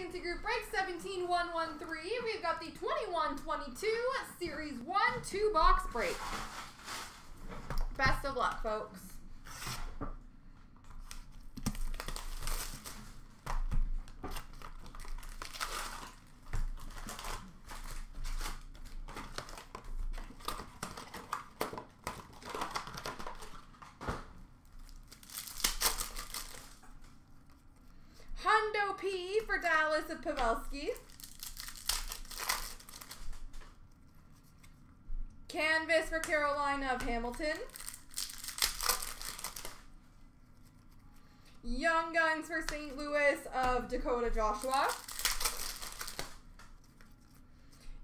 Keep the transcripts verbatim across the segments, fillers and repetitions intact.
into group break seventeen one one three. We've got the twenty-one twenty-two series one two box break. Best of luck, folks. P for Dallas of Pavelski. Canvas for Carolina of Hamilton. Young Guns for Saint Louis of Dakota Joshua.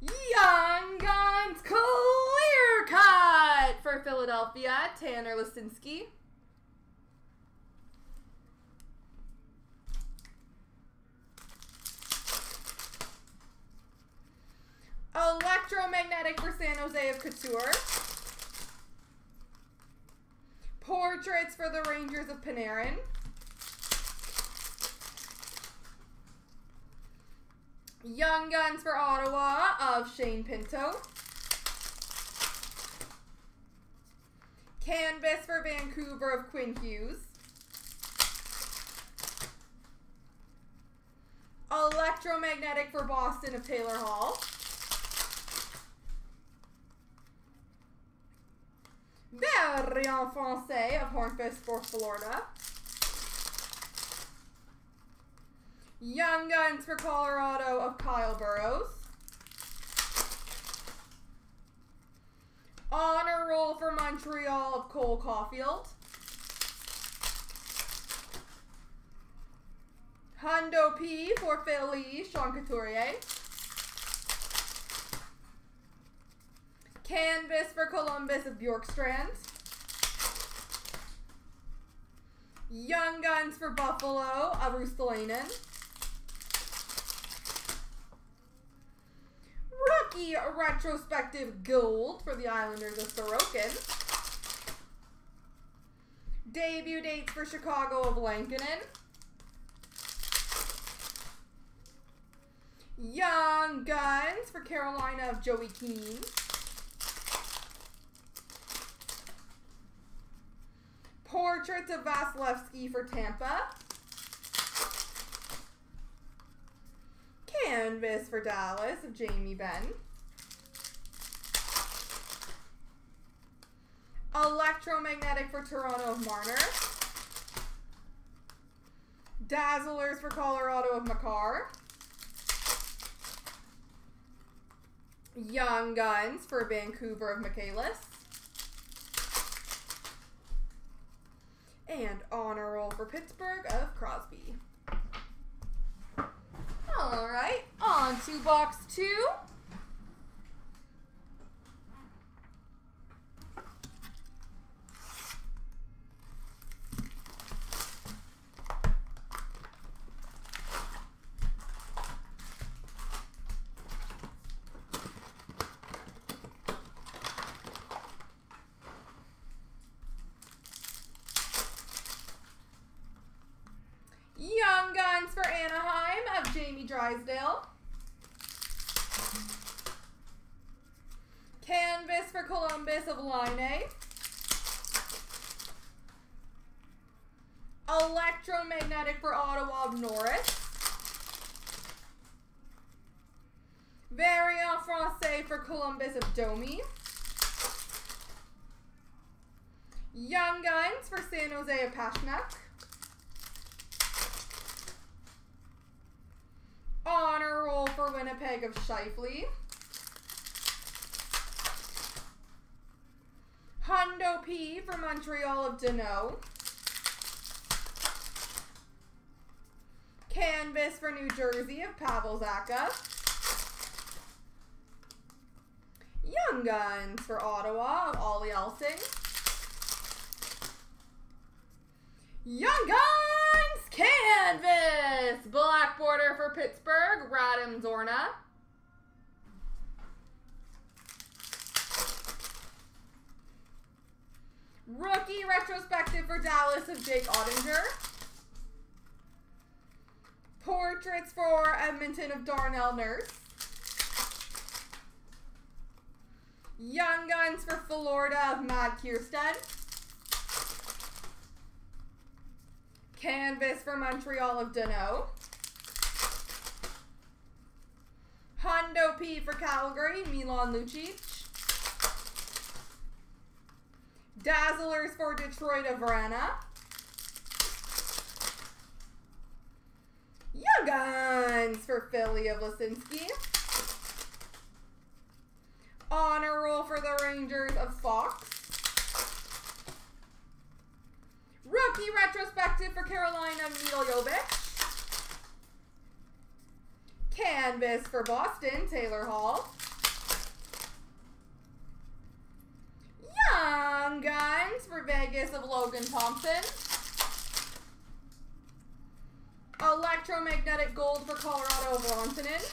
Young Guns clear cut for Philadelphia, Tanner Laczynski. Electromagnetic for San Jose of Couture. Portraits for the Rangers of Panarin. Young Guns for Ottawa of Shane Pinto. Canvas for Vancouver of Quinn Hughes. Electromagnetic for Boston of Taylor Hall. Variant Francais of Hornfist for Florida. Young Guns for Colorado of Kyle Burroughs. Honor Roll for Montreal of Cole Caulfield. Hundo P for Philly, Sean Couturier. Canvas for Columbus of Bjorkstrand. Young Guns for Buffalo of Rustalainen. Rookie Retrospective Gold for the Islanders of Sorokin. Debut dates for Chicago of Lankinen. Young Guns for Carolina of Joey Keane. Portraits of Vasilevsky for Tampa. Canvas for Dallas of Jamie Benn. Electromagnetic for Toronto of Marner. Dazzlers for Colorado of Makar. Young Guns for Vancouver of Michaelis. And Honor Roll for Pittsburgh of Crosby. All right, on to box two. Drysdale. Canvas for Columbus of Line A. Electromagnetic for Ottawa of Norris. Variant Francais for Columbus of Domi. Young Guns for San Jose of Pashnak. Honor Roll for Winnipeg of Scheifele. Hundo P for Montreal of Deneau. Canvas for New Jersey of Pavel Zaka. Young Guns for Ottawa of Ollie Elsing. Young Guns! Canvas! Black border for Pittsburgh, Radim Zorna. Rookie Retrospective for Dallas of Jake Oettinger. Portraits for Edmonton of Darnell Nurse. Young Guns for Florida of Mad Kirsten. Canvas for Montreal of Deneau. Hondo P for Calgary, Milan Lucic. Dazzlers for Detroit of Verana. Young Guns for Philly of Laczynski. Honor Roll for the Rangers of Fox. Rookie Retrospective for Carolina of Nedeljkovic. Canvas for Boston, Taylor Hall. Young Guns for Vegas of Logan Thompson. Electromagnetic Gold for Colorado of Rantanen.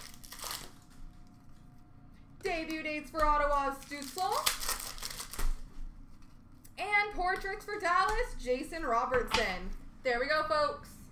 Debut dates for Ottawa of Stützle. And portraits for Dallas, Jason Robertson. There we go, folks.